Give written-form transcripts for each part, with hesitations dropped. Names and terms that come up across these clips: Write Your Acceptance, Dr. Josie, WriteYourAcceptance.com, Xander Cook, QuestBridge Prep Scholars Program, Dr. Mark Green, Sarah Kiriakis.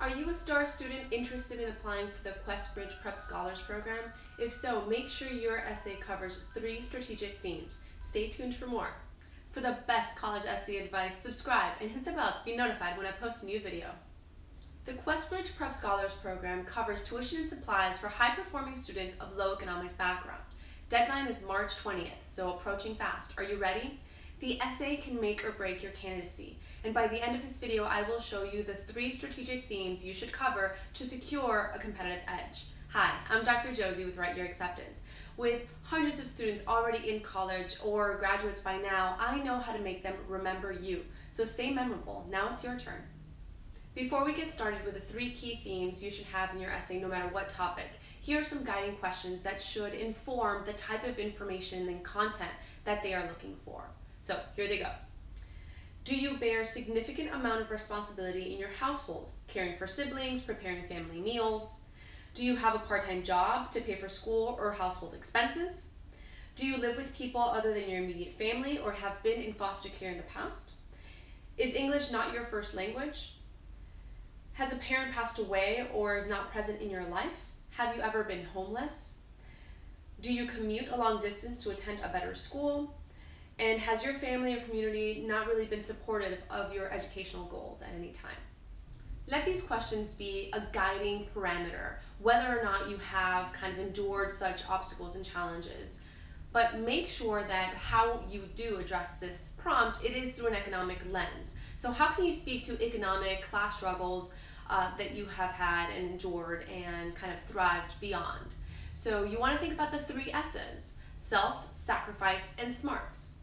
Are you a STAR student interested in applying for the QuestBridge Prep Scholars Program? If so, make sure your essay covers 3 strategic themes. Stay tuned for more. For the best college essay advice, subscribe and hit the bell to be notified when I post a new video. The QuestBridge Prep Scholars Program covers tuition and supplies for high-performing students of low economic background. Deadline is March 20th, so approaching fast. Are you ready? The essay can make or break your candidacy, and by the end of this video I will show you the 3 strategic themes you should cover to secure a competitive edge. Hi, I'm Dr. Josie with Write Your Acceptance. With hundreds of students already in college or graduates by now, I know how to make them remember you, so stay memorable. Now it's your turn. Before we get started with the 3 key themes you should have in your essay no matter what topic, here are some guiding questions that should inform the type of information and content that they are looking for. So here they go. Do you bear a significant amount of responsibility in your household, caring for siblings, preparing family meals? Do you have a part-time job to pay for school or household expenses? Do you live with people other than your immediate family or have been in foster care in the past? Is English not your first language? Has a parent passed away or is not present in your life? Have you ever been homeless? Do you commute a long distance to attend a better school? And has your family or community not really been supportive of your educational goals at any time? Let these questions be a guiding parameter, whether or not you have kind of endured such obstacles and challenges. But make sure that how you do address this prompt, it is through an economic lens. So how can you speak to economic class struggles that you have had and endured and kind of thrived beyond? So you want to think about the 3 S's: self, sacrifice, and smarts.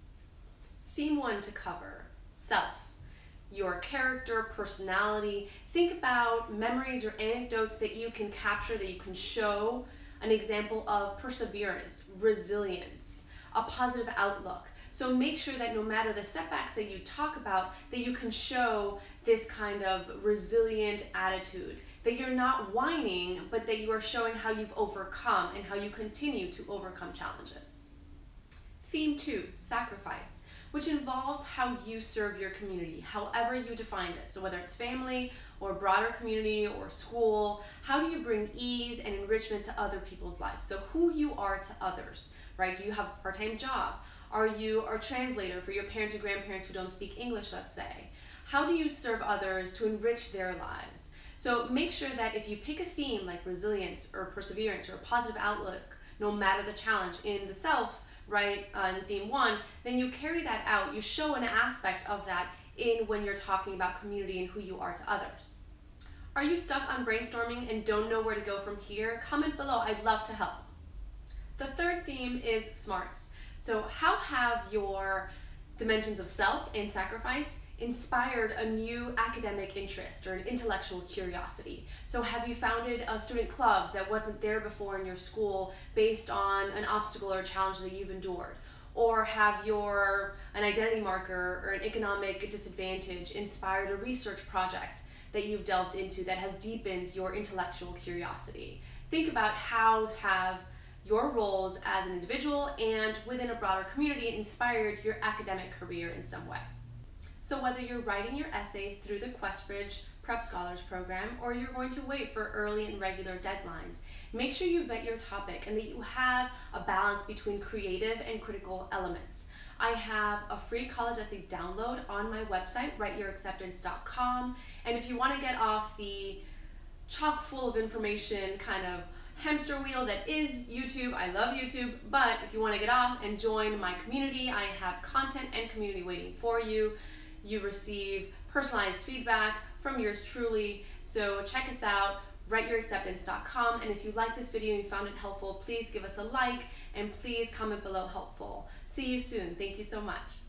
Theme 1 to cover, self, your character, personality. Think about memories or anecdotes that you can capture, that you can show, an example of perseverance, resilience, a positive outlook. So make sure that no matter the setbacks that you talk about, that you can show this kind of resilient attitude, that you're not whining, but that you are showing how you've overcome and how you continue to overcome challenges. Theme 2, sacrifice, which involves how you serve your community, however you define this. So whether it's family or broader community or school, how do you bring ease and enrichment to other people's lives? So who you are to others, right? Do you have a part-time job? Are you a translator for your parents or grandparents who don't speak English, let's say? How do you serve others to enrich their lives? So make sure that if you pick a theme like resilience or perseverance or a positive outlook, no matter the challenge in the self, right, on theme 1, then you carry that out. You show an aspect of that in when you're talking about community and who you are to others. Are you stuck on brainstorming and don't know where to go from here? Comment below, I'd love to help. The 3rd theme is smarts. So how have your dimensions of self and sacrifice inspired a new academic interest or an intellectual curiosity? So have you founded a student club that wasn't there before in your school based on an obstacle or challenge that you've endured? Or have an identity marker or an economic disadvantage inspired a research project that you've delved into that has deepened your intellectual curiosity? Think about how have your roles as an individual and within a broader community inspired your academic career in some way. So whether you're writing your essay through the QuestBridge Prep Scholars Program or you're going to wait for early and regular deadlines, make sure you vet your topic and that you have a balance between creative and critical elements. I have a free college essay download on my website, WriteYourAcceptance.com, and if you want to get off the chock full of information kind of hamster wheel that is YouTube. I love YouTube, but if you want to get off and join my community, I have content and community waiting for you. You receive personalized feedback from yours truly, so check us out, WriteYourAcceptance.com, and if you like this video and you found it helpful, please give us a like and please comment below helpful. See you soon. Thank you so much.